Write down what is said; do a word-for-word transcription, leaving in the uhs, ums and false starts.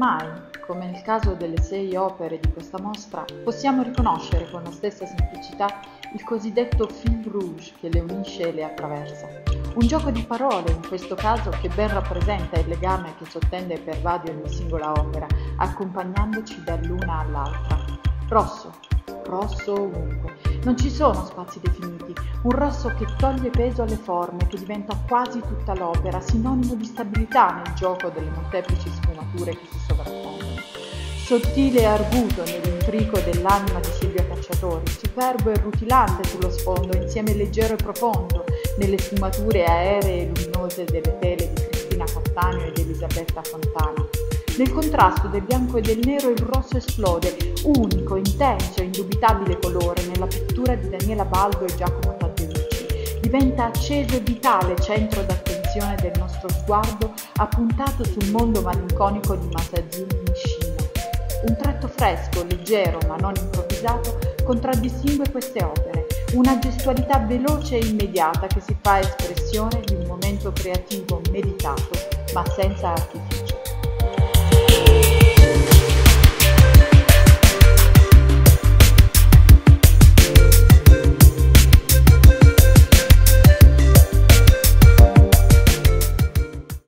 mai, come nel caso delle sei opere di questa mostra, possiamo riconoscere con la stessa semplicità il cosiddetto fil rouge che le unisce e le attraversa. Un gioco di parole, in questo caso, che ben rappresenta il legame che sottende e pervade ogni singola opera, accompagnandoci dall'una all'altra. Rosso, rosso ovunque. Non ci sono spazi definiti, un rosso che toglie peso alle forme, che diventa quasi tutta l'opera, sinonimo di stabilità nel gioco delle molteplici sfumature che si sovrappongono. Sottile e arguto nell'intrico dell'anima di Silvia Cacciatori, superbo e rutilante sullo sfondo, insieme leggero e profondo nelle sfumature aeree e luminose delle tele di Cristina Cattaneo ed Elisabetta Fontana. Nel contrasto del bianco e del nero il rosso esplode, unico, intenso e indubitabile colore nella pittura di Daniela Baldo e Giacomo Taddeucci. Diventa acceso e vitale centro d'attenzione del nostro sguardo appuntato sul mondo malinconico di Masazumi Nishino. Un tratto fresco, leggero ma non improvvisato contraddistingue queste opere, una gestualità veloce e immediata che si fa espressione di un momento creativo meditato ma senza artificio. We'll be right back.